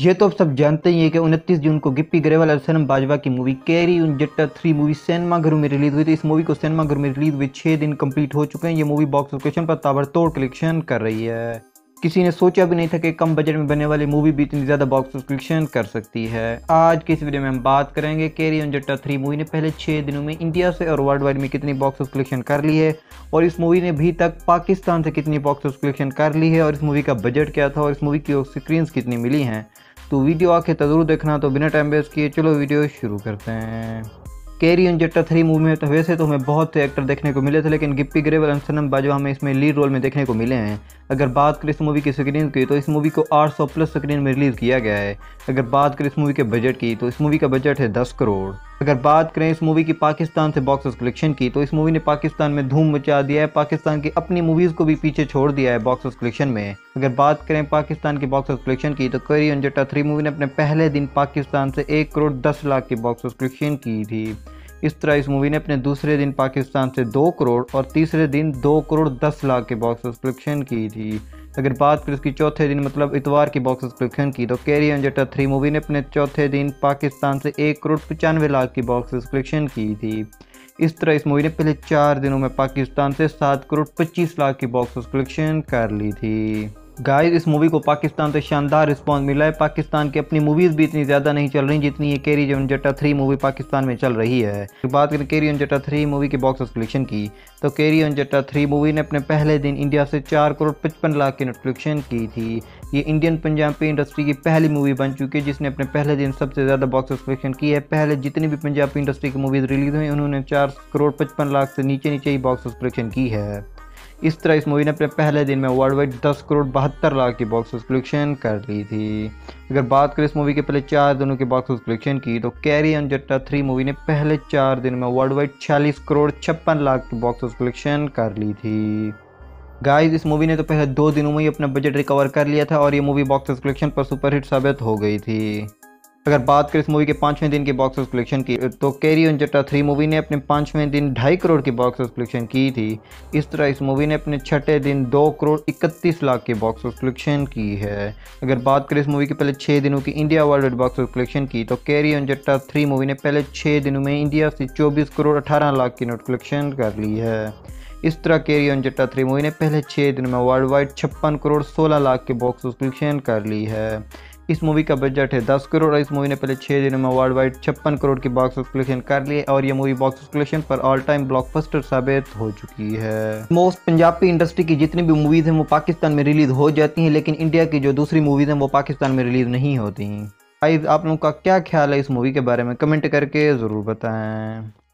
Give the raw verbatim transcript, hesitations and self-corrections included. ये तो आप सब जानते ही है कि उनतीस जून को गिप्पी ग्रेवाल और सोनम बाजवा की movie carry on Jatta three movie सिनेमाघरों में रिलीज हुई थी। इस मूवी को सिनेमाघर में रिलीज हुए छः दिन कंप्लीट हो चुके हैं। ये मूवी बॉक्स लोकेशन पर ताबड़तोड़ कलेक्शन कर रही है। किसी ने सोचा भी नहीं था कि कम बजट में बनने वाली मूवी भी इतनी ज़्यादा बॉक्स ऑफिस कलेक्शन कर सकती है। आज के इस वीडियो में हम बात करेंगे carry on Jatta three movie ने पहले छः दिनों में इंडिया से और वर्ल्ड वाइड में कितनी बॉक्स ऑफिस कलेक्शन कर ली है, और इस मूवी ने अभी तक पाकिस्तान से कितनी बॉक्स ऑफिस कलेक्शन कर ली है, और इस मूवी का बजट क्या था, और इस मूवी की स्क्रीन कितनी मिली हैं। तो वीडियो आखिर तक जरूर देखना। तो बिना टाइम वेस्ट किए चलो वीडियो शुरू करते हैं। Carry on Jatta three movie में तो वैसे तो हमें बहुत से एक्टर देखने को मिले थे, लेकिन गिप्पी ग्रेवाल और सोनम बाजवा हमें इसमें लीड रोल में देखने को मिले हैं। अगर बात करें इस मूवी की स्क्रीन की तो इस मूवी को आठ सौ प्लस स्क्रीन में रिलीज़ किया गया है। अगर बात करें इस मूवी के बजट की तो इस मूवी का बजट है दस करोड़। अगर बात करें इस मूवी की पाकिस्तान से बॉक्स ऑफिस कलेक्शन की तो इस मूवी ने पाकिस्तान में धूम मचा दिया है। पाकिस्तान की अपनी मूवीज़ को भी पीछे छोड़ दिया है बॉक्स ऑफिस कलेक्शन में। अगर बात करें पाकिस्तान की बॉक्स ऑफिस कलेक्शन की तो carry on Jatta three movie ने अपने पहले दिन पाकिस्तान से एक करोड़ दस लाख की बॉक्स ऑफिस कलेक्शन की थी। इस तरह इस मूवी ने अपने दूसरे दिन पाकिस्तान से दो करोड़ और तीसरे दिन दो करोड़ दस लाख के बॉक्स ऑफिस कलेक्शन की थी। अगर बात करें इसकी चौथे दिन मतलब इतवार की बॉक्स ऑफिस कलेक्शन की तो carry on Jatta three movie ने अपने चौथे दिन पाकिस्तान से एक करोड़ पचानवे लाख की बॉक्स ऑफिस कलेक्शन की थी। इस तरह इस मूवी ने पहले चार दिनों में पाकिस्तान से सात करोड़ पच्चीस लाख की बॉक्स ऑफिस कलेक्शन कर ली थी। गाइस, इस मूवी को पाकिस्तान से शानदार रिस्पॉन्स मिला है। पाकिस्तान की अपनी मूवीज़ भी इतनी ज़्यादा नहीं चल रही जितनी ये carry on Jatta three movie Pakistan में चल रही है। बात करें carry on Jatta three movie के बॉक्स ऑफिस कलेक्शन की तो carry on Jatta three movie ने अपने पहले दिन इंडिया से चार करोड़ पचपन लाख की नेट कलेक्शन की थी। ये इंडियन पंजाबी इंडस्ट्री की पहली मूवी बन चुकी है जिसने अपने पहले दिन सबसे ज़्यादा बॉक्स ऑफिस कलेक्शन की है। पहले जितनी भी पंजाबी इंडस्ट्री की मूवीज़ रिलीज हुई उन्होंने चार करोड़ पचपन लाख से नीचे नीचे ही बॉक्स ऑफिस कलेक्शन की है। इस तरह इस मूवी ने अपने पहले दिन में वर्ल्ड वाइड दस करोड़ बहत्तर लाख की बॉक्स ऑफिस कलेक्शन कर ली थी। अगर बात करें इस मूवी के पहले चार दिनों के बॉक्स ऑफिस कलेक्शन की तो carry on Jatta three movie ने पहले चार दिन में वर्ल्ड वाइड छियालीस करोड़ छप्पन लाख की बॉक्स ऑफिस कलेक्शन कर ली थी। गाइस, इस मूवी ने तो पहले दो दिनों में ही अपना बजट रिकवर कर लिया था और ये मूवी बॉक्स ऑफिस कलेक्शन पर सुपरहिट साबित हो गई थी। अगर बात करें इस मूवी के पाँचवें दिन के बॉक्स ऑफिस कलेक्शन की तो carry on Jatta three movie ने अपने पाँचवें दिन ढाई करोड़ की बॉक्स ऑफिस कलेक्शन की थी। इस तरह इस मूवी ने अपने छठे दिन दो करोड़ इकतीस लाख की बॉक्स ऑफिस कलेक्शन की है। अगर बात करें इस मूवी के पहले छः दिनों की India world wide box office collection की तो carry on Jatta three movie ने पहले छः दिनों में इंडिया से चौबीस करोड़ अठारह लाख की नोट कलेक्शन कर ली है। इस तरह carry on Jatta three movie ने पहले छः दिनों में वर्ल्ड वाइड छप्पन करोड़ सोलह लाख की बॉक्स ऑफिस कलेक्शन कर ली है। इस मूवी का बजट है दस करोड़ और इस मूवी ने पहले छः दिनों में वर्ल्ड वाइड छप्पन करोड़ की बॉक्स ऑफिस कलेक्शन कर लिए और ये मूवी बॉक्स ऑफिस कलेक्शन पर ऑल टाइम ब्लॉकबस्टर साबित हो चुकी है। मोस्ट पंजाबी इंडस्ट्री की जितनी भी मूवीज़ हैं वो पाकिस्तान में रिलीज़ हो जाती हैं, लेकिन इंडिया की जो दूसरी मूवीज़ हैं वो पाकिस्तान में रिलीज़ नहीं होती हैं। गाइस, आप लोगों का क्या ख्याल है इस मूवी के बारे में, कमेंट करके ज़रूर बताएँ।